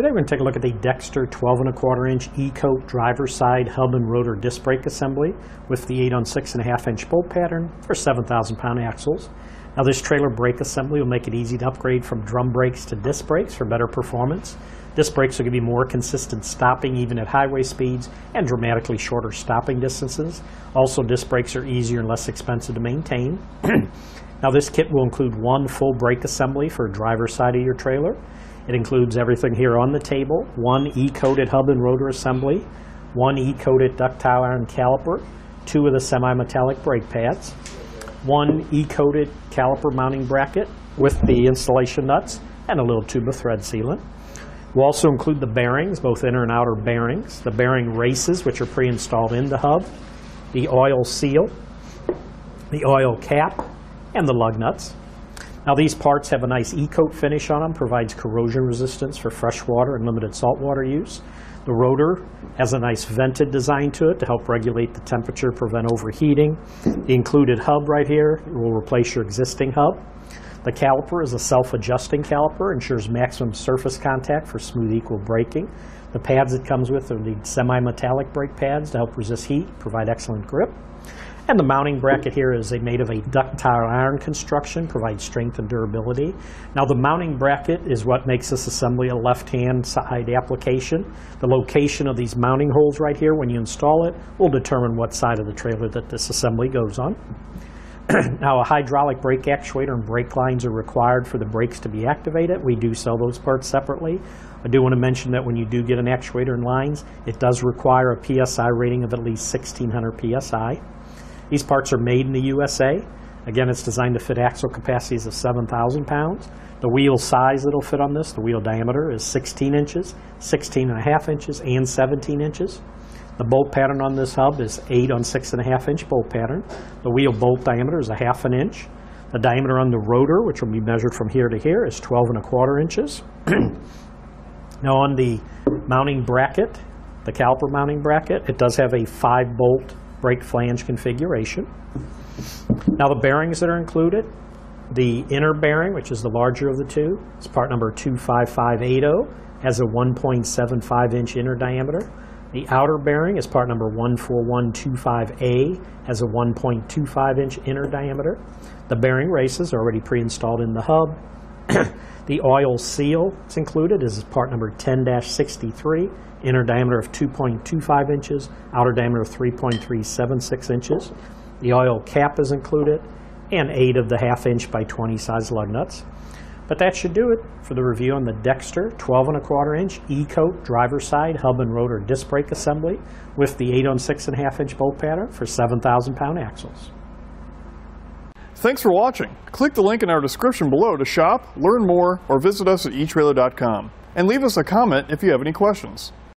Today we're going to take a look at the Dexter 12 1/4 inch E-coat driver side hub and rotor disc brake assembly with the 8 on 6 1/2 inch bolt pattern for 7,000-pound axles. Now this trailer brake assembly will make it easy to upgrade from drum brakes to disc brakes for better performance. Disc brakes will give you more consistent stopping even at highway speeds and dramatically shorter stopping distances. Also, disc brakes are easier and less expensive to maintain. Now this kit will include one full brake assembly for driver side of your trailer. It includes everything here on the table: one E-coated hub and rotor assembly, one E-coated ductile iron caliper, two of the semi-metallic brake pads, one E-coated caliper mounting bracket with the installation nuts, and a little tube of thread sealant. We'll also include the bearings, both inner and outer bearings, the bearing races, which are pre-installed in the hub, the oil seal, the oil cap, and the lug nuts. Now these parts have a nice E-coat finish on them, provides corrosion resistance for fresh water and limited salt water use. The rotor has a nice vented design to it to help regulate the temperature, prevent overheating. The included hub right here will replace your existing hub. The caliper is a self-adjusting caliper, ensures maximum surface contact for smooth equal braking. The pads it comes with are the semi-metallic brake pads to help resist heat, provide excellent grip. And the mounting bracket here is made of a ductile iron construction, provides strength and durability. Now the mounting bracket is what makes this assembly a left-hand side application. The location of these mounting holes right here when you install it will determine what side of the trailer that this assembly goes on. Now a hydraulic brake actuator and brake lines are required for the brakes to be activated. We do sell those parts separately. I do want to mention that when you do get an actuator and lines, it does require a PSI rating of at least 1,600 PSI. These parts are made in the USA. Again, it's designed to fit axle capacities of 7,000 pounds. The wheel size that'll fit on this, the wheel diameter, is 16 inches, 16 1/2 inches, and 17 inches. The bolt pattern on this hub is 8 on 6 1/2 inch bolt pattern. The wheel bolt diameter is 1/2 inch. The diameter on the rotor, which will be measured from here to here, is 12 1/4 inches. Now on the mounting bracket, the caliper mounting bracket, it does have a 5-bolt brake flange configuration. Now the bearings that are included, the inner bearing, which is the larger of the two, it's part number 25580, has a 1.75 inch inner diameter. The outer bearing is part number 14125A, has a 1.25 inch inner diameter. The bearing races are already pre-installed in the hub. The oil seal that's included is part number 10-63, inner diameter of 2.25 inches, outer diameter of 3.376 inches. The oil cap is included, and 8 of the 1/2 inch by 20 size lug nuts. But that should do it for the review on the Dexter 12 1/4 inch E-coat driver side hub and rotor disc brake assembly with the 8 on 6 1/2 inch bolt pattern for 7,000-pound axles. Thanks for watching. Click the link in our description below to shop, learn more, or visit us at eTrailer.com. And leave us a comment if you have any questions.